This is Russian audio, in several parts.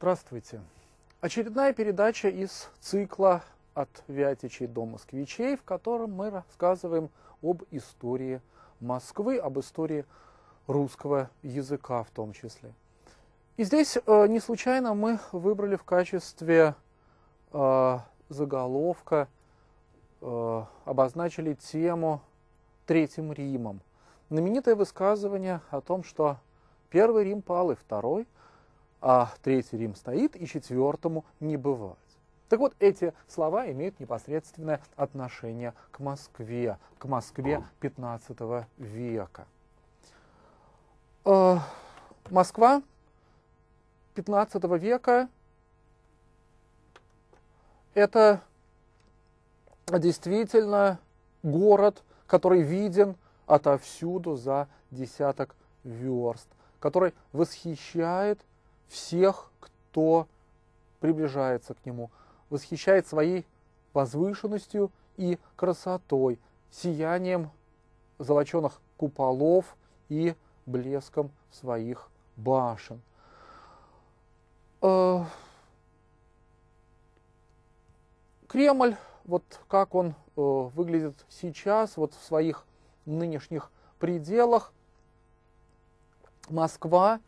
Здравствуйте! Очередная передача из цикла «От вятичей до москвичей», в котором мы рассказываем об истории Москвы, об истории русского языка в том числе. И здесь не случайно мы выбрали в качестве заголовка, обозначили тему Третьим Римом. Знаменитое высказывание о том, что Первый Рим пал и Второй, а Третий Рим стоит, и четвертому не бывает. Так вот, эти слова имеют непосредственное отношение к Москве 15 века. Москва 15 века – это действительно город, который виден отовсюду за десяток верст, который восхищает всех, кто приближается к нему, восхищает своей возвышенностью и красотой, сиянием золоченых куполов и блеском своих башен. Кремль, вот как он выглядит сейчас, вот в своих нынешних пределах, Москва,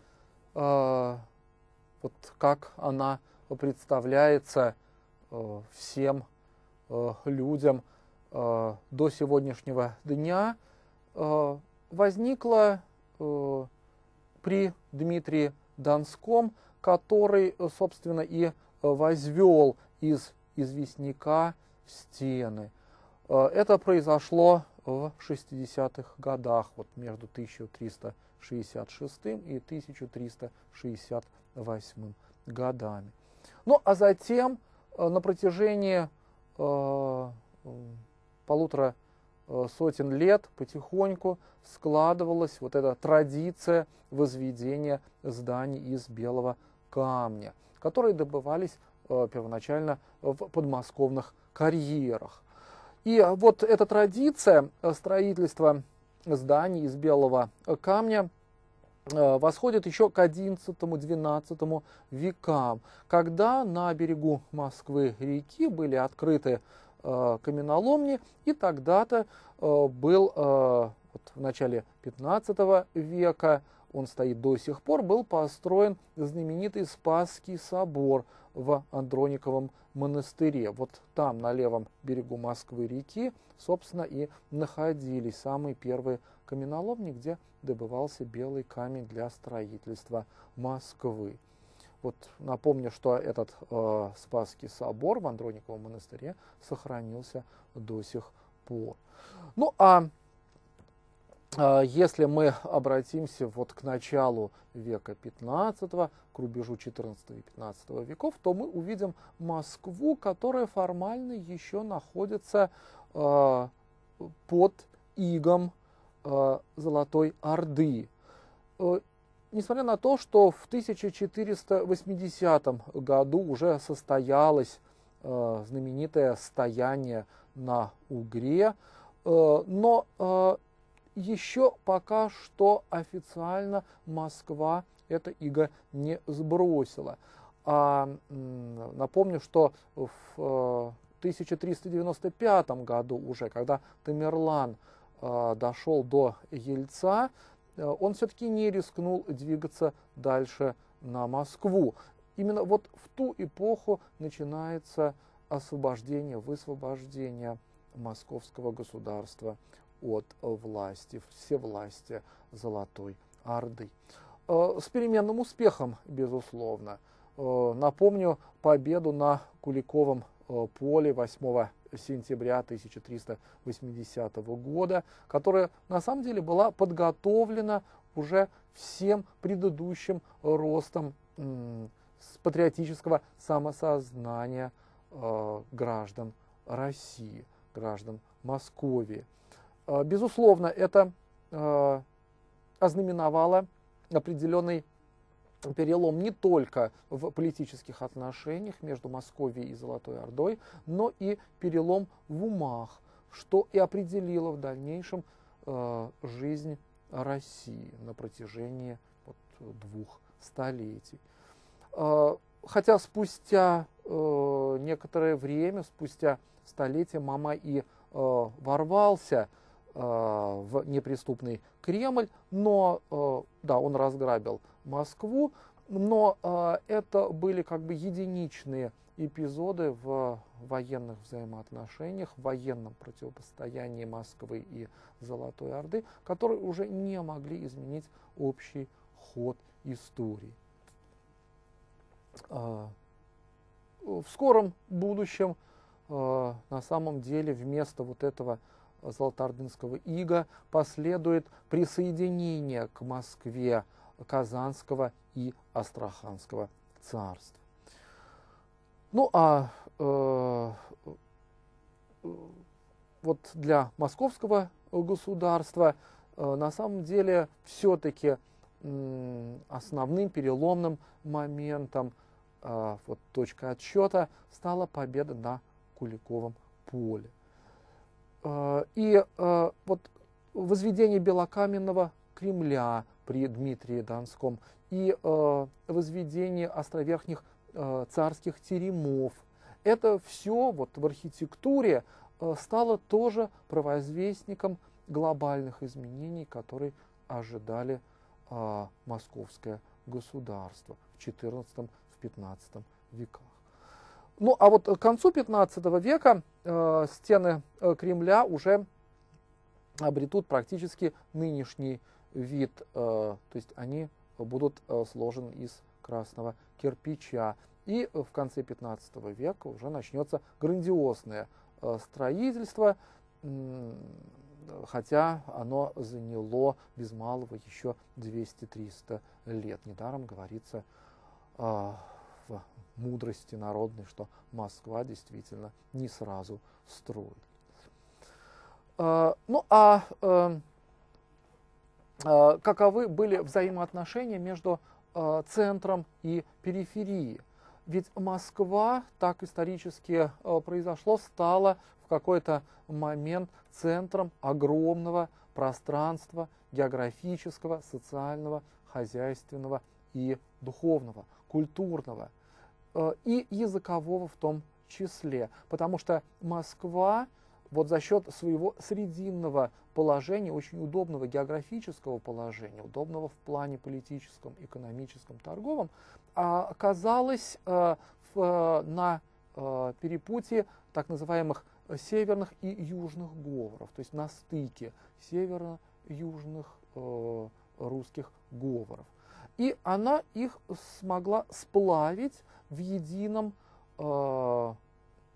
вот как она представляется всем людям до сегодняшнего дня, возникла при Дмитрии Донском, который, собственно, и возвел из известняка стены. Это произошло в 60-х годах, вот между 1366 и 1368 годами. Ну а затем на протяжении полутора сотен лет потихоньку складывалась вот эта традиция возведения зданий из белого камня, которые добывались первоначально в подмосковных карьерах. И вот эта традиция строительства зданий из белого камня восходит еще к XI-XII векам, когда на берегу Москвы-реки были открыты каменоломни, и тогда-то был, вот в начале XV века, он стоит до сих пор, был построен знаменитый Спасский собор в Андрониковом монастыре. Вот там, на левом берегу Москвы-реки, собственно, и находились самые первые каменоломни, где добывался белый камень для строительства Москвы. Вот напомню, что этот Спасский собор в Андрониковом монастыре сохранился до сих пор. Ну а если мы обратимся вот к началу века 15, к рубежу 14 и 15 веков, то мы увидим Москву, которая формально еще находится под игом Золотой Орды. Несмотря на то, что в 1480 году уже состоялось знаменитое стояние на Угре, но еще пока что официально Москва это иго не сбросила. Напомню, что в 1395 году уже, когда Тамерлан дошел до Ельца, он все-таки не рискнул двигаться дальше на Москву. Именно вот в ту эпоху начинается освобождение, высвобождение московского государства от власти, всевластия Золотой Орды. С переменным успехом, безусловно. Напомню победу на Куликовом поле 8 сентября 1380 года, которая на самом деле была подготовлена уже всем предыдущим ростом патриотического самосознания граждан России, граждан Московии. Безусловно, это ознаменовало определенный перелом не только в политических отношениях между Московией и Золотой Ордой, но и перелом в умах, что и определило в дальнейшем жизнь России на протяжении вот 2 столетий. хотя спустя некоторое время, спустя столетия, Мамай и ворвался в неприступный Кремль, но да, он разграбил Москву, но это были как бы единичные эпизоды в военных взаимоотношениях, в военном противостоянии Москвы и Золотой Орды, которые уже не могли изменить общий ход истории. В скором будущем, на самом деле, вместо вот этого золотоордынского ига последует присоединение к Москве Казанского и Астраханского царств. Ну а вот для московского государства на самом деле все-таки основным переломным моментом, вот точка отсчета, стала победа на Куликовом поле. И вот возведение белокаменного Кремля при Дмитрии Донском и возведение островерхних царских теремов. Это все вот в архитектуре стало тоже провозвестником глобальных изменений, которые ожидали московское государство в XIV-XV веках. Ну а вот к концу XV века стены Кремля уже обретут практически нынешний вид, то есть они будут сложены из красного кирпича. И в конце XV века уже начнется грандиозное строительство, хотя оно заняло без малого еще 200-300 лет. Недаром говорится в мудрости народной, что Москва действительно не сразу строит. Ну а каковы были взаимоотношения между центром и периферией? Ведь Москва, так исторически произошло, стала в какой-то момент центром огромного пространства географического, социального, хозяйственного и духовного, культурного и языкового в том числе. Потому что Москва вот за счет своего срединного положения, очень удобного географического положения, удобного в плане политическом, экономическом, торговом, оказалась на перепутье так называемых северных и южных говоров, то есть на стыке северо-южных русских говоров. И она их смогла сплавить в едином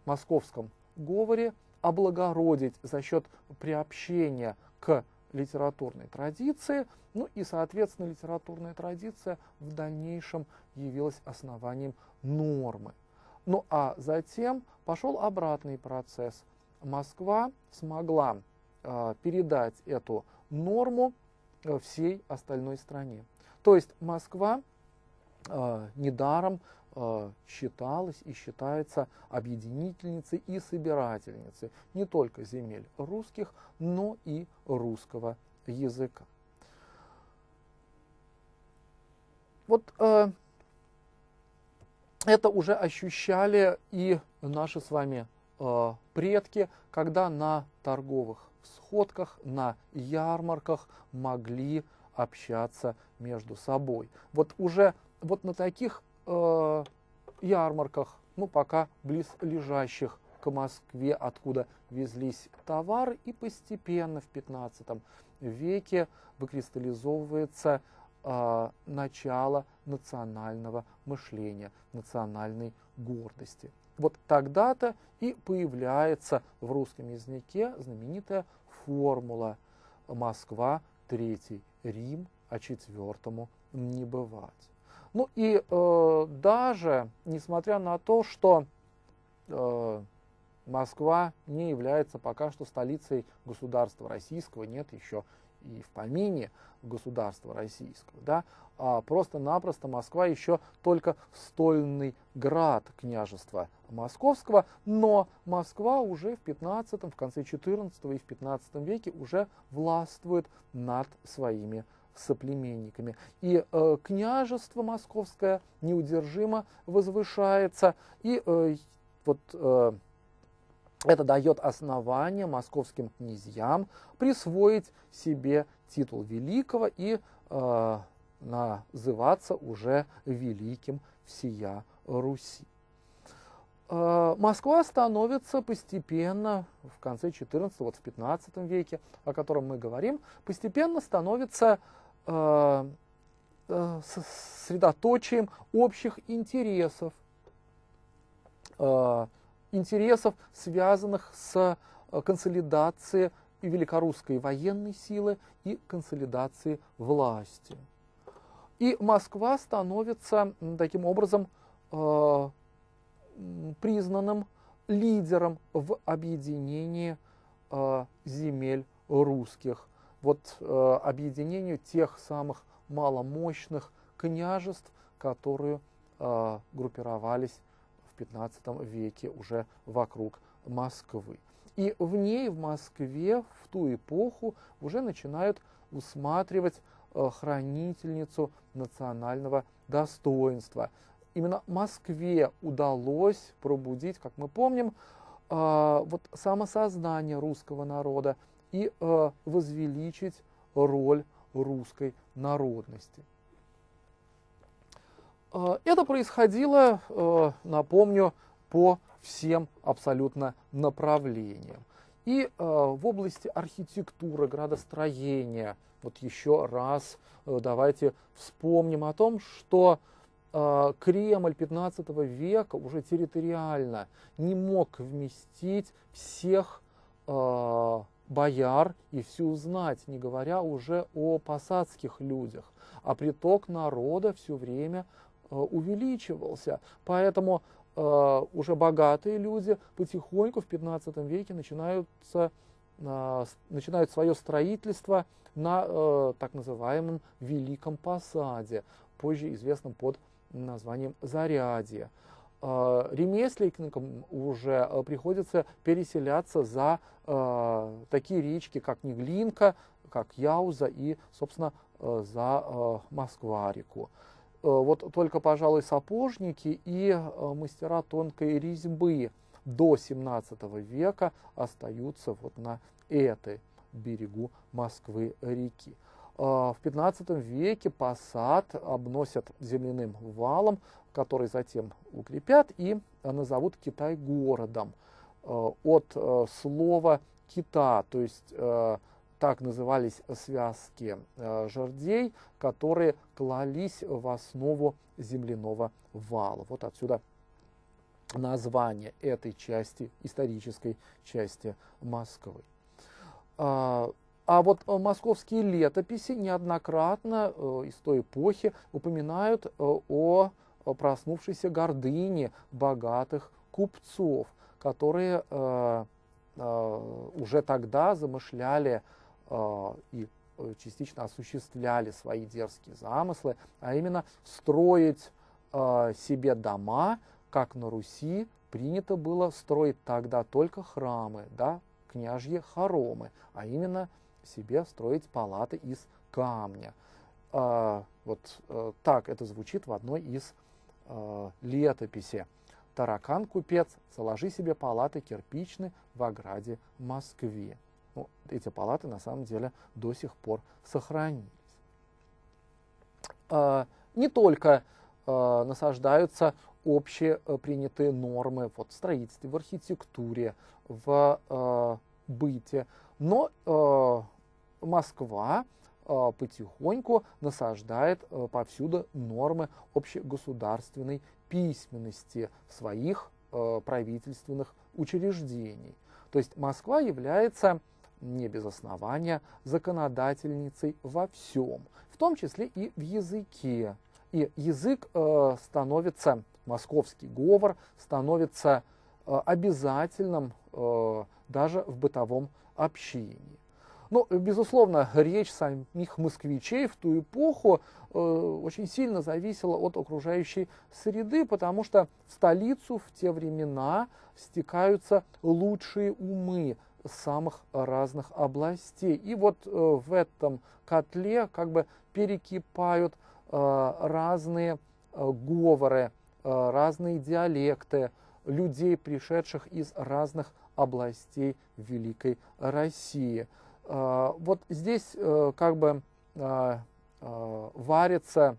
московском говоре, облагородить за счет приобщения к литературной традиции, ну и, соответственно, литературная традиция в дальнейшем явилась основанием нормы. Ну а затем пошел обратный процесс. Москва смогла передать эту норму всей остальной стране. То есть Москва недаром считалась и считается объединительницей и собирательницей не только земель русских, но и русского языка. Вот это уже ощущали и наши с вами предки, когда на торговых сходках, на ярмарках могли общаться между собой. Вот уже вот на таких ярмарках, ну пока близлежащих к Москве, откуда везлись товары, и постепенно в XV веке выкристаллизовывается начало национального мышления, национальной гордости. Вот тогда-то и появляется в русском языке знаменитая формула «Москва, Третий Рим, а четвертому не бывать». Ну и даже несмотря на то, что Москва не является пока что столицей государства российского, нет еще и в помине государства российского, да, а просто-напросто Москва еще только стольный град княжества московского, но Москва уже в 15-м, в конце XIV и в XV веке уже властвует над своими соплеменниками. И княжество московское неудержимо возвышается, и это дает основание московским князьям присвоить себе титул великого и называться уже великим всея Руси. Москва становится постепенно, в конце XIV, вот в XV веке, о котором мы говорим, постепенно становится средоточием общих интересов, связанных с консолидацией и великорусской военной силы, и консолидацией власти. И Москва становится таким образом признанным лидером в объединении земель русских, объединению тех самых маломощных княжеств, которые группировались в XV веке уже вокруг Москвы. И в ней, в Москве, в ту эпоху уже начинают усматривать хранительницу национального достоинства. Именно Москве удалось пробудить, как мы помним, самосознание русского народа и возвеличить роль русской народности. Это происходило, напомню, по всем абсолютно направлениям. И в области архитектуры, градостроения, еще раз давайте вспомним о том, что Кремль XV века уже территориально не мог вместить всех бояр и всю знать, не говоря уже о посадских людях. А приток народа все время увеличивался, поэтому уже богатые люди потихоньку в XV веке начинают свое строительство на так называемом Великом Посаде, позже известном под названием Зарядье. Ремесленникам уже приходится переселяться за такие речки, как Неглинка, как Яуза и, собственно, за Москва-реку. Только, пожалуй, сапожники и мастера тонкой резьбы до XVII века остаются на этой берегу Москвы-реки. В XV веке посад обносят земляным валом, который затем укрепят и назовут Китай городом. От слова кита, то есть так назывались связки жердей, которые клались в основу земляного вала. Вот отсюда название этой части, исторической части Москвы. А московские летописи неоднократно из той эпохи упоминают о проснувшейся гордыне богатых купцов, которые уже тогда замышляли и частично осуществляли свои дерзкие замыслы, а именно строить себе дома, как на Руси принято было строить тогда только храмы, да, княжьи хоромы, а именно себе строить палаты из камня. Так это звучит в одной из летописей. Таракан, купец, соложи себе палаты кирпичные в ограде Москве. Эти палаты на самом деле до сих пор сохранились. Не только насаждаются общепринятые нормы в строительстве, в архитектуре, в быте, но Москва потихоньку насаждает повсюду нормы общегосударственной письменности своих правительственных учреждений. То есть Москва является не без основания законодательницей во всем, в том числе и в языке. И язык становится, московский говор становится обязательным даже в бытовом общении. Но, безусловно, речь самих москвичей в ту эпоху очень сильно зависела от окружающей среды, потому что в столицу в те времена стекаются лучшие умы самых разных областей. И вот в этом котле как бы перекипают разные говоры, разные диалекты людей, пришедших из разных областей Великой России. Вот здесь как бы варятся,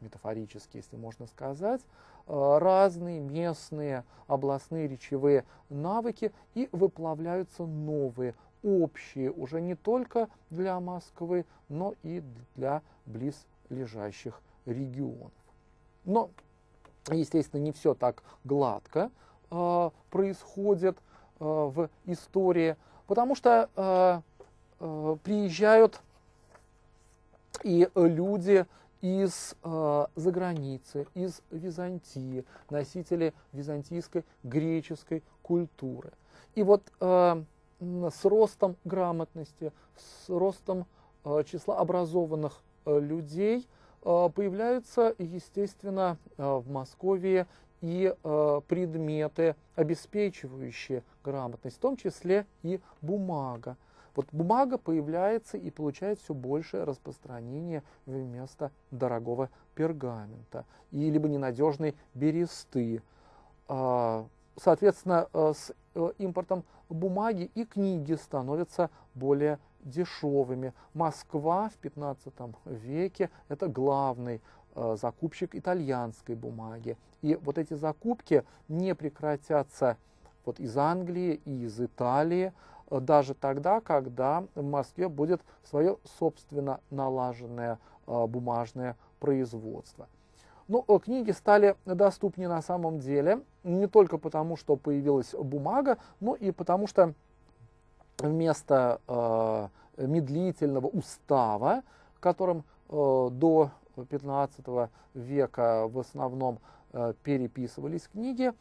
метафорически, если можно сказать, разные местные областные речевые навыки, и выплавляются новые, общие, уже не только для Москвы, но и для близлежащих регионов. Но, естественно, не все так гладко происходит в истории, потому что приезжают и люди из за границы, из Византии, носители византийской греческой культуры. И вот с ростом грамотности, с ростом числа образованных людей появляются, естественно, в Московии и предметы, обеспечивающие грамотность, в том числе и бумага. Вот бумага появляется и получает все большее распространение вместо дорогого пергамента или ненадежной бересты. Соответственно, с импортом бумаги и книги становятся более дешевыми. Москва в 15 веке – это главный закупщик итальянской бумаги. И вот эти закупки не прекратятся вот из Англии и из Италии, даже тогда, когда в Москве будет свое собственно налаженное бумажное производство. Но книги стали доступнее на самом деле не только потому, что появилась бумага, но и потому, что вместо медлительного устава, которым до 15 века в основном переписывались книги,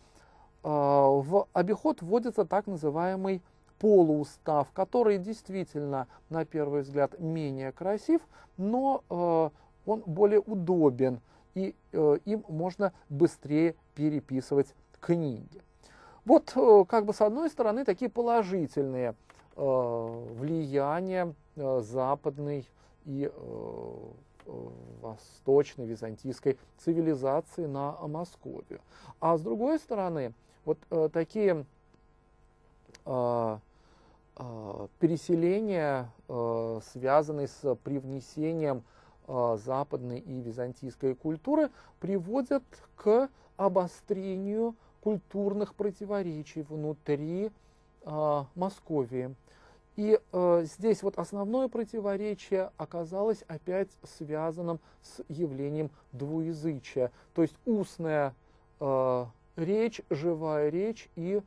в обиход вводится так называемый полуустав, который действительно, на первый взгляд, менее красив, но он более удобен, и им можно быстрее переписывать книги. Вот, как бы, с одной стороны, такие положительные влияния западной и восточной византийской цивилизации на Московию. А с другой стороны, вот такие переселения, связанные с привнесением западной и византийской культуры, приводят к обострению культурных противоречий внутри Московии. И здесь вот основное противоречие оказалось опять связанным с явлением двуязычия, то есть устная речь, живая речь и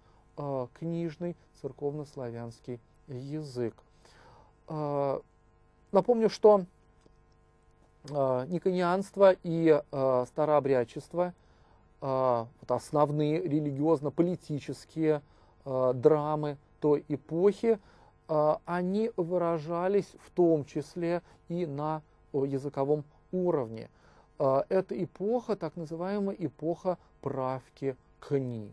книжный церковнославянский язык. Напомню, что никонианство и старообрядчество, вот основные религиозно-политические драмы той эпохи, они выражались в том числе и на языковом уровне. Это эпоха, так называемая эпоха правки книг,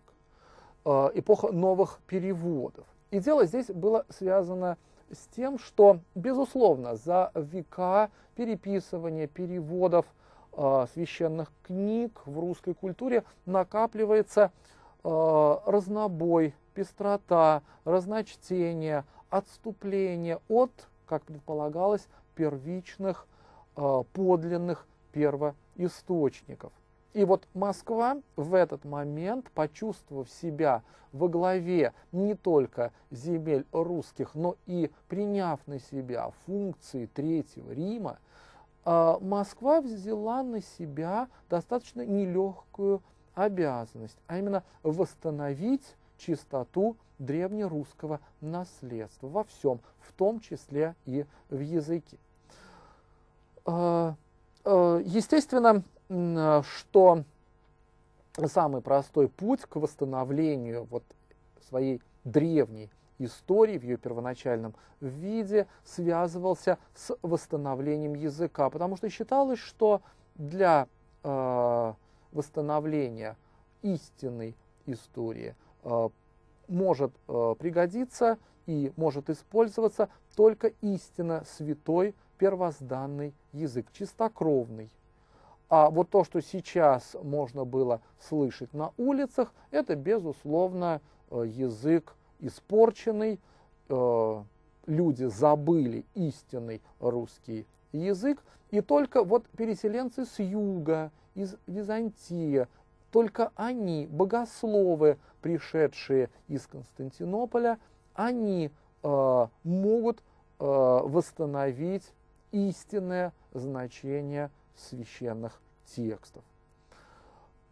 эпоха новых переводов. И дело здесь было связано с тем, что, безусловно, за века переписывания, переводов священных книг в русской культуре накапливается разнобой, пестрота, разночтение, отступление от, как предполагалось, первичных, подлинных первоисточников. И вот Москва в этот момент, почувствовав себя во главе не только земель русских, но и приняв на себя функции Третьего Рима, Москва взяла на себя достаточно нелегкую обязанность, а именно восстановить чистоту древнерусского наследства во всем, в том числе и в языке. Естественно, что самый простой путь к восстановлению вот своей древней истории в ее первоначальном виде связывался с восстановлением языка, потому что считалось, что для восстановления истинной истории может пригодиться и может использоваться только истинно святой первозданный язык, чистокровный. А вот то, что сейчас можно было слышать на улицах, это, безусловно, язык испорченный. Люди забыли истинный русский язык. И только вот переселенцы с юга, из Византии, только они, богословы, пришедшие из Константинополя, они могут восстановить истинное значение священных текстов.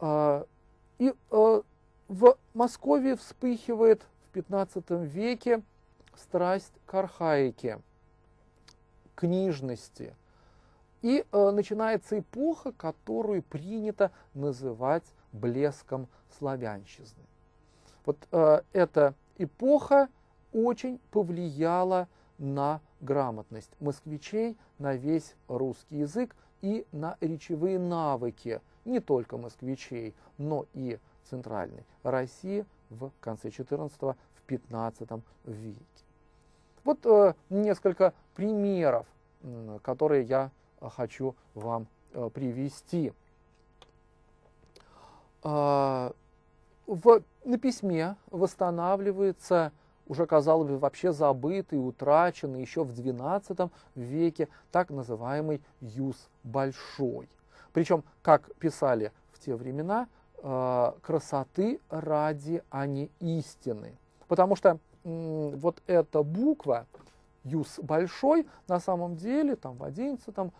И в Московии вспыхивает в 15 веке страсть к архаике, книжности. И начинается эпоха, которую принято называть блеском славянщины. Вот эта эпоха очень повлияла на грамотность москвичей, на весь русский язык и на речевые навыки не только москвичей, но и Центральной России в конце XIV, в XV веке. Вот несколько примеров, которые я хочу вам привести. На письме восстанавливается уже, казалось бы, вообще забытый, утраченный еще в XII веке так называемый Юс Большой. Причем, как писали в те времена, красоты ради, а не истины. Потому что вот эта буква Юс Большой на самом деле там, в XI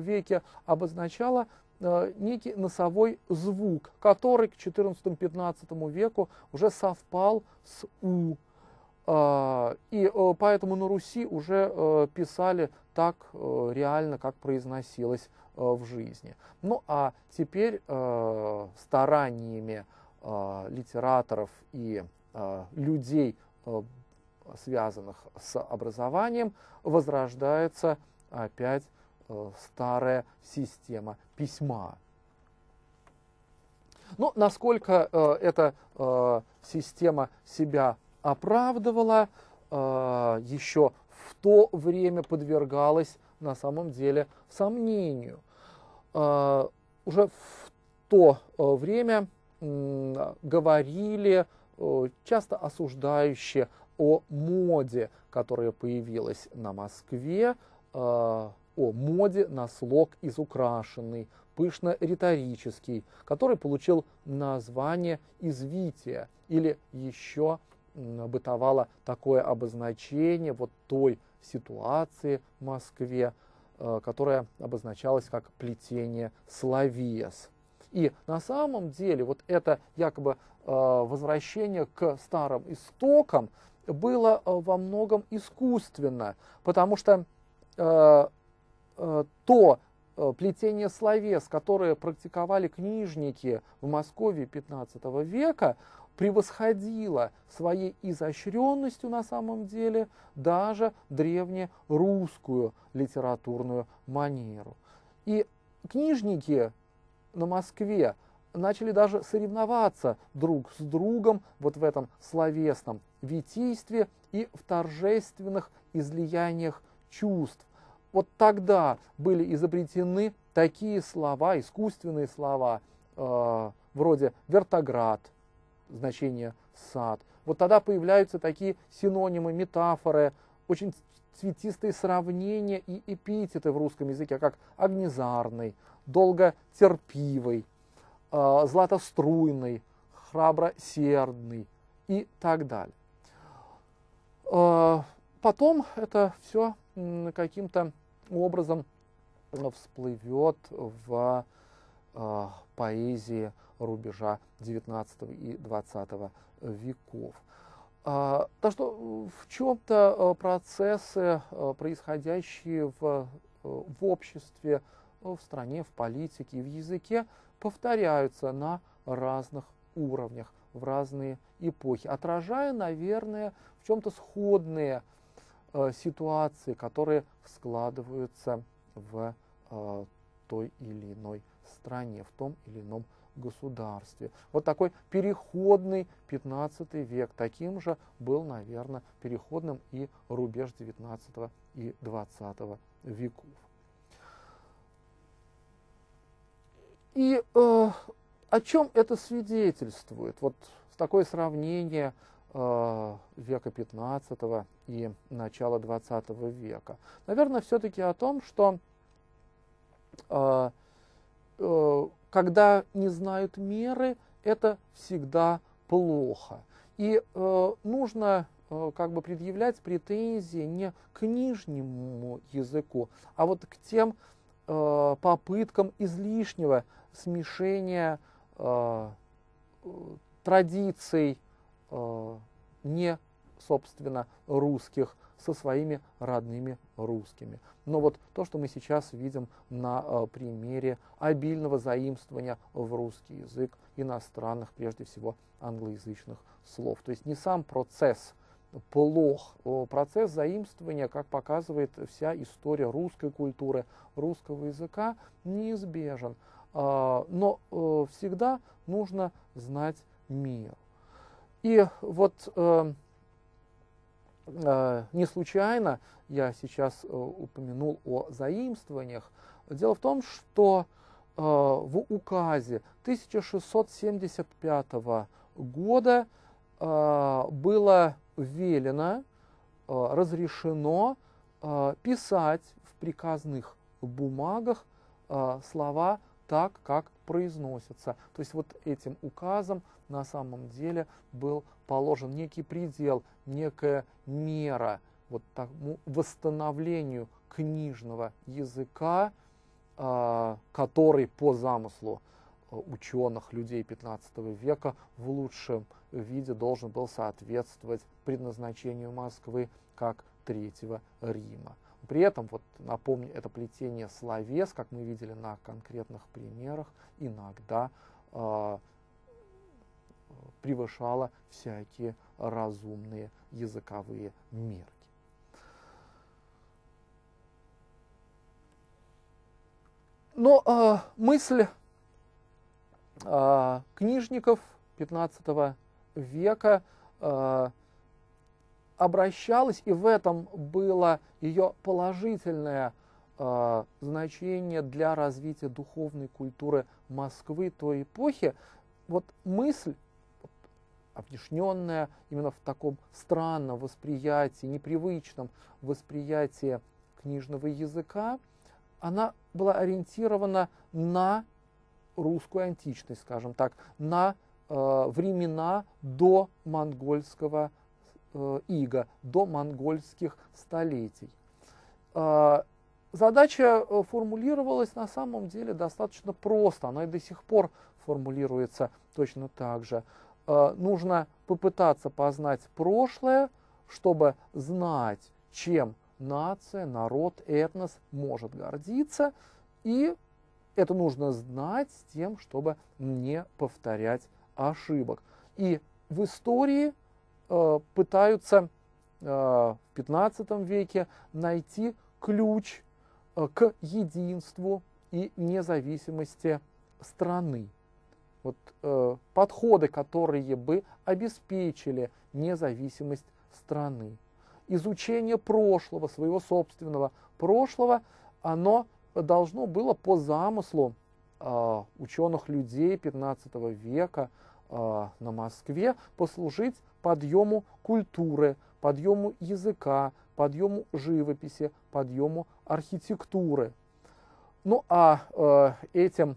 веке обозначала некий носовой звук, который к XIV-XV веку уже совпал с «у». И поэтому на Руси уже писали так реально, как произносилось в жизни. Ну а теперь стараниями литераторов и людей, связанных с образованием, возрождается опять старая система письма. Но насколько эта система себя оправдывала, еще в то время подвергалась на самом деле сомнению. Уже в то время говорили часто осуждающие о моде, которая появилась на Москве, о моде на слог изукрашенный, пышно-риторический, который получил название извития, или еще бытовало такое обозначение вот той ситуации в Москве, которая обозначалась как плетение словес. И на самом деле вот это якобы возвращение к старым истокам было во многом искусственно, потому что то плетение словес, которое практиковали книжники в Москве XV века, превосходила своей изощренностью на самом деле даже древнерусскую литературную манеру. И книжники на Москве начали даже соревноваться друг с другом вот в этом словесном витийстве и в торжественных излияниях чувств. Вот тогда были изобретены такие слова, искусственные слова, вроде «вертоград», значение «сад». Вот тогда появляются такие синонимы, метафоры, очень цветистые сравнения и эпитеты в русском языке, как «огнезарный», «долготерпивый», «златоструйный», «храбросердный» и так далее. Потом это все каким-то образом всплывет в поэзии рубежа XIX и XX веков. Так что в чем-то процессы, происходящие в обществе, в стране, в политике, в языке, повторяются на разных уровнях, в разные эпохи, отражая, наверное, в чем-то сходные ситуации, которые складываются в той или иной стране, в том или ином государстве. Вот такой переходный 15 век. Таким же был, наверное, переходным и рубеж 19 и 20 веков. И о чем это свидетельствует? Вот такое сравнение века 15 и начала 20 века. Наверное, все-таки о том, что когда не знают меры, это всегда плохо. И нужно как бы предъявлять претензии не к нижнему языку, а вот к тем попыткам излишнего смешения традиций не, собственно, русских со своими родными русскими. Но вот то, что мы сейчас видим на примере обильного заимствования в русский язык иностранных, прежде всего, англоязычных слов. То есть не сам процесс плох, процесс заимствования, как показывает вся история русской культуры, русского языка, неизбежен. Но всегда нужно знать меру. И вот не случайно я сейчас упомянул о заимствованиях. Дело в том, что в указе 1675 года было велено, разрешено писать в приказных бумагах слова так, как произносятся. То есть вот этим указом на самом деле был положен некий предел, некая мера вот тому восстановлению книжного языка, который по замыслу ученых, людей 15 века, в лучшем виде должен был соответствовать предназначению Москвы как Третьего Рима. При этом, вот, напомню, это плетение словес, как мы видели на конкретных примерах, иногда превышало всякие разумные языковые мерки. Но мысль книжников 15 века обращалась, и в этом было ее положительное значение для развития духовной культуры Москвы той эпохи. Вот мысль, объясненная именно в таком странном восприятии, непривычном восприятии книжного языка, она была ориентирована на русскую античность, скажем так, на времена до монгольского ига, до монгольских столетий. Задача формулировалась на самом деле достаточно просто, она и до сих пор формулируется точно так же. Нужно попытаться познать прошлое, чтобы знать, чем нация, народ, этнос может гордиться, и это нужно знать с тем, чтобы не повторять ошибок. И в истории пытаются в 15 веке найти ключ к единству и независимости страны. Вот, подходы, которые бы обеспечили независимость страны. Изучение прошлого, своего собственного прошлого, оно должно было по замыслу ученых людей 15 века на Москве послужить подъему культуры, подъему языка, подъему живописи, подъему архитектуры. Ну а этим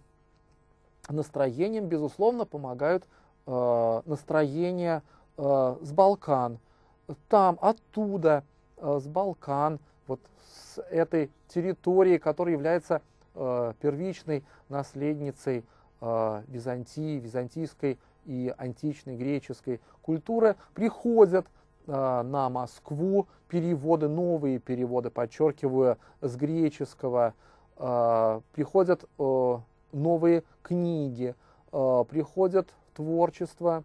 настроением, безусловно, помогают настроения с Балкан. Там, оттуда, с Балкан, вот с этой территории, которая является первичной наследницей Византии, византийской и античной греческой культуры, приходят на Москву переводы, новые переводы, подчеркиваю, с греческого, приходят новые книги, приходят творчество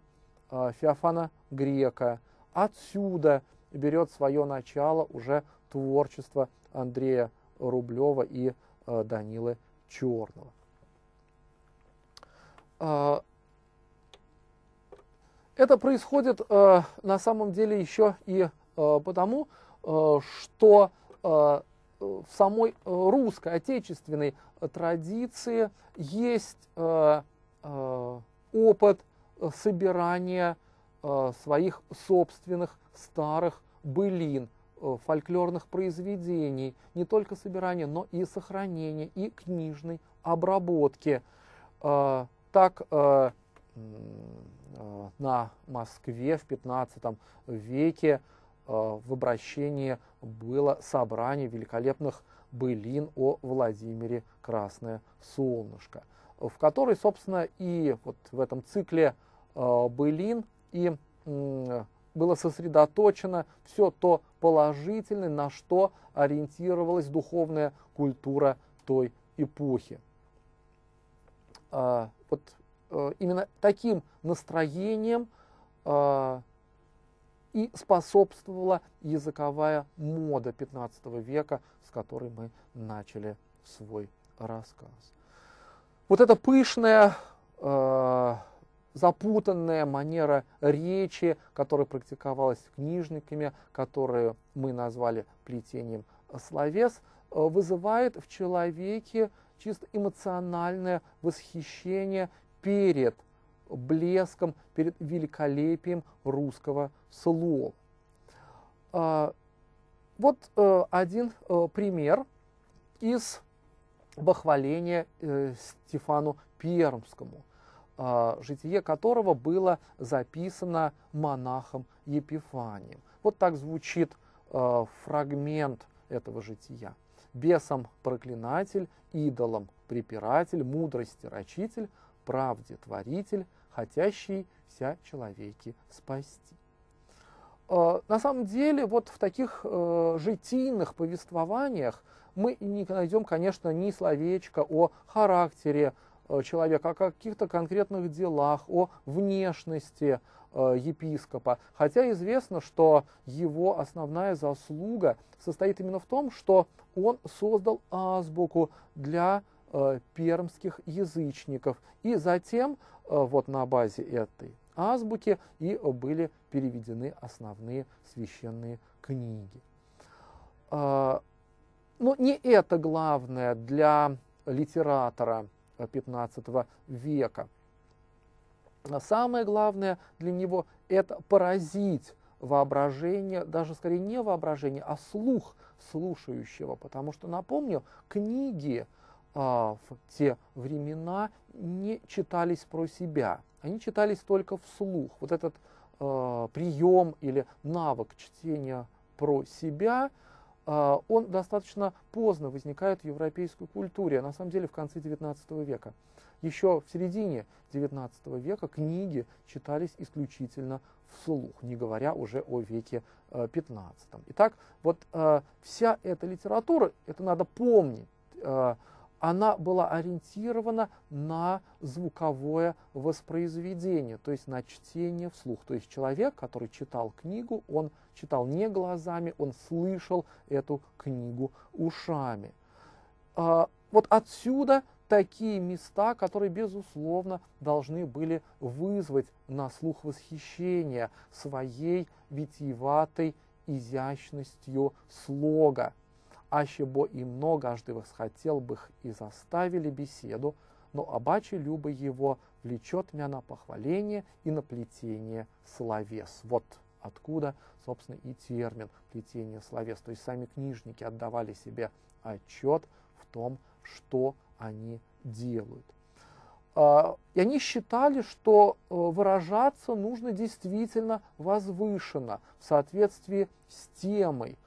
Феофана Грека. Отсюда берет свое начало уже творчество Андрея Рублева и Данилы Черного. Это происходит на самом деле еще и потому, что в самой русской отечественной традиции есть опыт собирания своих собственных старых былин, фольклорных произведений, не только собирания, но и сохранения, и книжной обработки. Так, на Москве в 15 веке в обращении было собрание великолепных былин о Владимире Красное Солнышко, в которой, собственно, и вот в этом цикле былин и было сосредоточено все то положительное, на что ориентировалась духовная культура той эпохи. Вот именно таким настроением и способствовала языковая мода 15 века, с которой мы начали свой рассказ. Вот эта пышная, запутанная манера речи, которая практиковалась книжниками, которую мы назвали плетением словес, вызывает в человеке чисто эмоциональное восхищение перед блеском, перед великолепием русского слова. Вот один пример из бахваления Стефану Пермскому, житие которого было записано монахом Епифанием. Вот так звучит фрагмент этого жития. «Бесом проклинатель, идолом препиратель, мудрости рачитель, правде творитель, хотящий вся человеки спасти». На самом деле, вот в таких житийных повествованиях мы не найдем, конечно, ни словечка о характере человека, о каких-то конкретных делах, о внешности епископа. Хотя известно, что его основная заслуга состоит именно в том, что он создал азбуку для пермских язычников. И затем вот на базе этой азбуки и были переведены основные священные книги. Но не это главное для литератора 15 века. Самое главное для него – это поразить воображение, даже скорее не воображение, а слух слушающего. Потому что, напомню, книги в те времена не читались про себя, они читались только вслух. Вот этот прием или навык чтения про себя, он достаточно поздно возникает в европейской культуре, на самом деле в конце XIX века. Еще в середине XIX века книги читались исключительно вслух, не говоря уже о веке XV. Итак, вот вся эта литература, это надо помнить, она была ориентирована на звуковое воспроизведение, то есть на чтение вслух. То есть человек, который читал книгу, он читал не глазами, он слышал эту книгу ушами. Вот отсюда такие места, которые, безусловно, должны были вызвать на слух восхищение своей витиеватой изящностью слога. Аще бо и многожды восхотел бы их и заставили беседу, но обаче любо его влечет мя на похваление и на плетение словес». Вот откуда, собственно, и термин «плетение словес». То есть сами книжники отдавали себе отчет в том, что они делают. И они считали, что выражаться нужно действительно возвышенно, в соответствии с темой.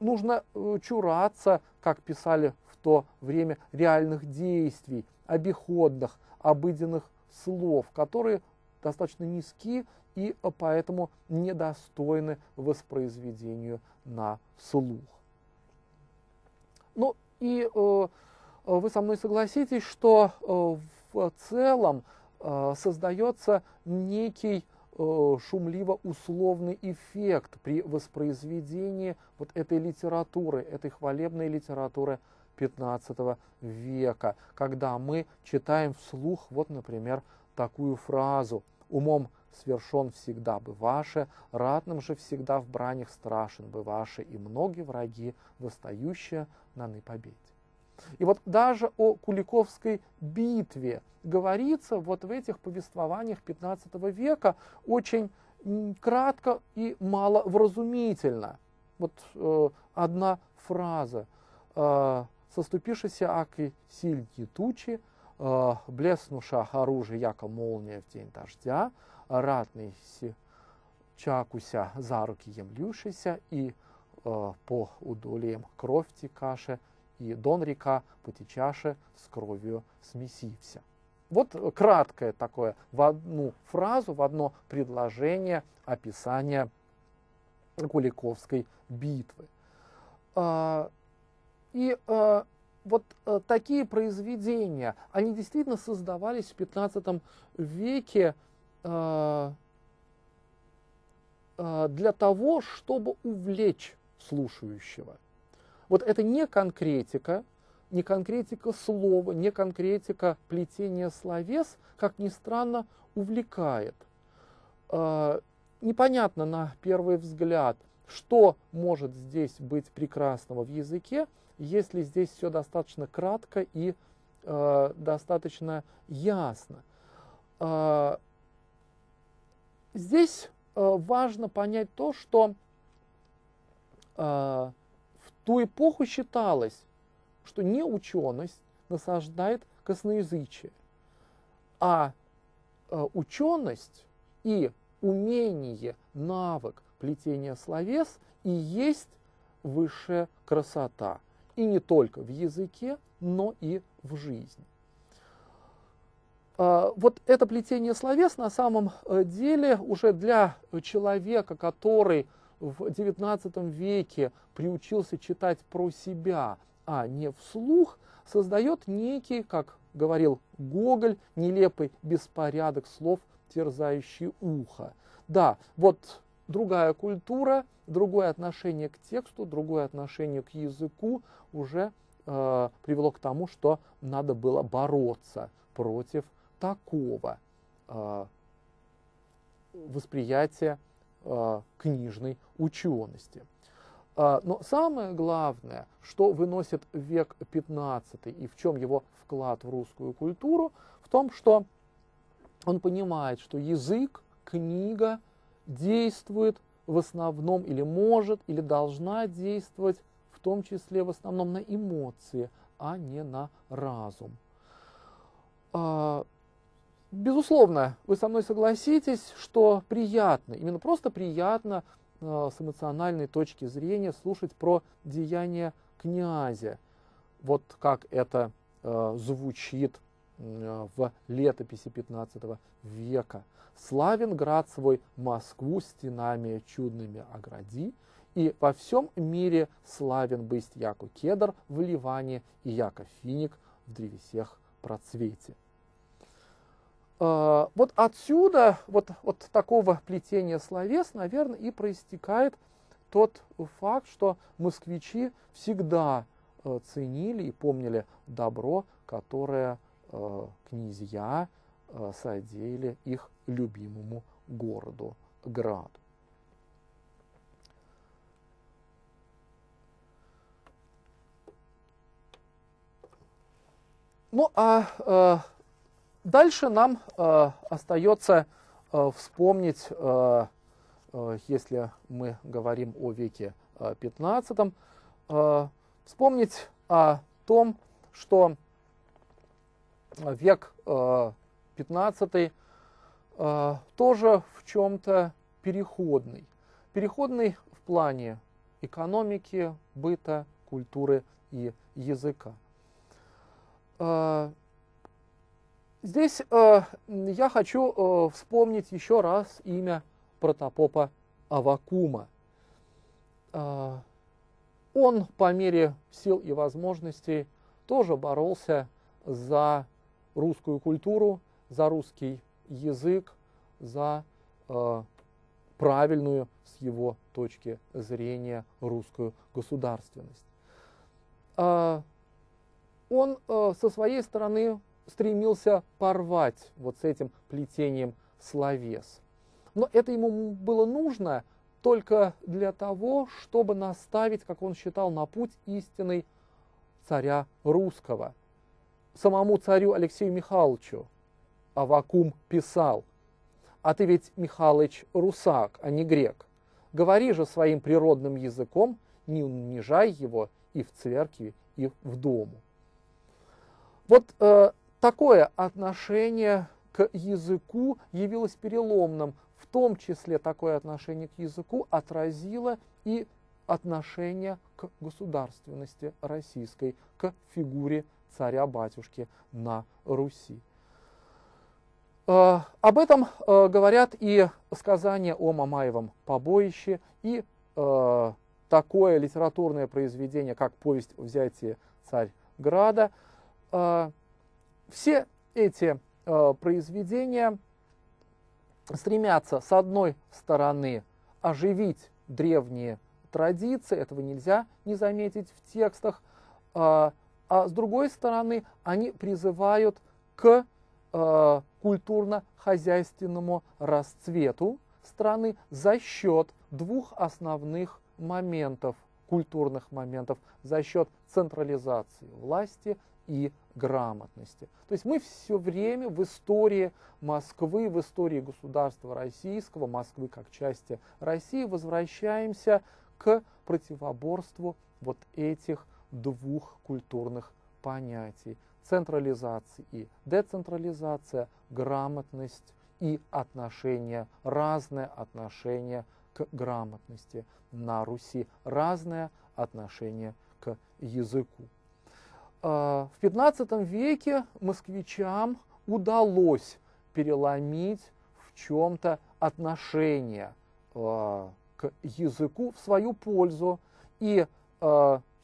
Нужно чураться, как писали в то время, реальных действий, обиходных, обыденных слов, которые достаточно низки и поэтому недостойны воспроизведению на слух. Ну и вы со мной согласитесь, что в целом создается некий шумливо-условный эффект при воспроизведении вот этой литературы, этой хвалебной литературы XV века, когда мы читаем вслух, вот, например, такую фразу: «Умом свершен всегда бываше, ратным же всегда в бранях страшен бываше, и многие враги, восстающие на ны победе». И вот даже о Куликовской битве говорится вот в этих повествованиях XV века очень кратко и маловразумительно. Вот одна фраза: «Соступившися аки сильней тучи, блеснуша оружие, яко молния в день дождя, ратный чакуся за руки емлющися, и по удолиям кровь текаше, и дон река потечаше с кровью смесився». Вот краткое такое, в одну фразу, в одно предложение описание Куликовской битвы. И вот такие произведения, они действительно создавались в XV веке для того, чтобы увлечь слушающего. Вот это не конкретика, не конкретика слова, не конкретика плетения словес, как ни странно, увлекает. Непонятно на первый взгляд, что может здесь быть прекрасного в языке, если здесь все достаточно кратко и достаточно ясно. Здесь важно понять то, что в ту эпоху считалось, что неученость насаждает косноязычие, а ученость и умение, навык плетения словес и есть высшая красота. И не только в языке, но и в жизни. Вот это плетение словес на самом деле уже для человека, который в XIX веке приучился читать про себя, а не вслух, создает некий, как говорил Гоголь, нелепый беспорядок слов, терзающий ухо. Да, вот другая культура, другое отношение к тексту, другое отношение к языку уже привело к тому, что надо было бороться против такого восприятия книжной учености. Но самое главное, что выносит век XV и в чем его вклад в русскую культуру, в том, что он понимает, что язык, книга действует в основном, или может, или должна действовать, в том числе в основном на эмоции, а не на разум. Безусловно, вы со мной согласитесь, что приятно, именно просто приятно с эмоциональной точки зрения слушать про деяния князя. Вот как это звучит в летописи XV века. «Славен град свой Москву стенами чудными огради, и во всем мире славен бысть яко кедр в Ливане и яко финик в древесех процвете». Вот отсюда, вот от такого плетения словес, наверное, и проистекает тот факт, что москвичи всегда ценили и помнили добро, которое князья содеяли их любимому городу, граду. Ну а дальше нам остается вспомнить, если мы говорим о веке XV, вспомнить о том, что век XV тоже в чем-то переходный. Переходный в плане экономики, быта, культуры и языка. Здесь я хочу вспомнить еще раз имя протопопа Аввакума. Он по мере сил и возможностей тоже боролся за русскую культуру, за русский язык, за правильную, с его точки зрения, русскую государственность. он со своей стороны стремился порвать вот с этим плетением словес. Но это ему было нужно только для того, чтобы наставить, как он считал, на путь истинный царя русского. Самому царю Алексею Михайловичу Аввакум писал: «А ты ведь, Михалыч, русак, а не грек. Говори же своим природным языком, не унижай его и в церкви, и в дому». Вот такое отношение к языку явилось переломным. В том числе такое отношение к языку отразило и отношение к государственности российской, к фигуре царя-батюшки на Руси. Об этом говорят и сказания о Мамаевом побоище, и такое литературное произведение, как повесть «Взятие Царьграда». Все эти произведения стремятся, с одной стороны, оживить древние традиции, этого нельзя не заметить в текстах, а с другой стороны, они призывают к культурно-хозяйственному расцвету страны за счет двух основных моментов, культурных моментов, за счет централизации власти и грамотности. То есть мы все время в истории Москвы, в истории государства российского, Москвы как части России, возвращаемся к противоборству вот этих двух культурных понятий: централизация и децентрализация, грамотность и отношение, разное отношение к грамотности на Руси, разное отношение к языку. В XV веке москвичам удалось переломить в чем-то отношение к языку в свою пользу, и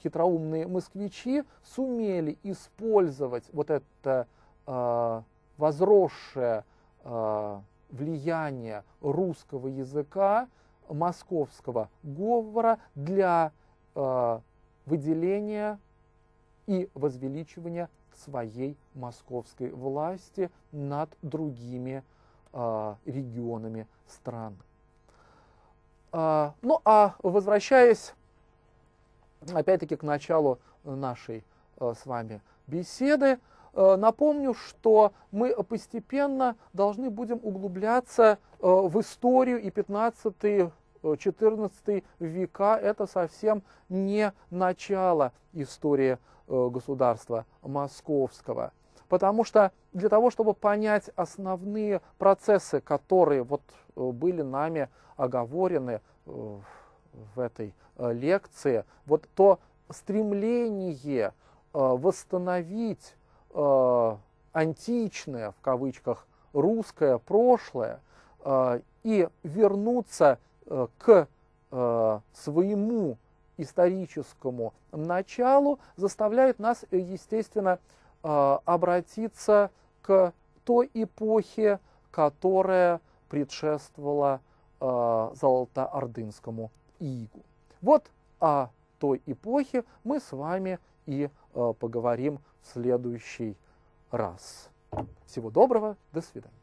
хитроумные москвичи сумели использовать вот это возросшее влияние русского языка, московского говора для выделения и возвеличивания своей московской власти над другими регионами страны. Ну а возвращаясь опять-таки к началу нашей с вами беседы, напомню, что мы постепенно должны будем углубляться в историю, и 15–14 века – это совсем не начало истории государства московского. Потому что для того, чтобы понять основные процессы, которые вот были нами оговорены в этой лекции, вот то стремление восстановить античное, в кавычках, русское прошлое и вернуться к своему историческому началу заставляет нас, естественно, обратиться к той эпохе, которая предшествовала золотоордынскому игу. Вот о той эпохе мы с вами и поговорим в следующий раз. Всего доброго, до свидания.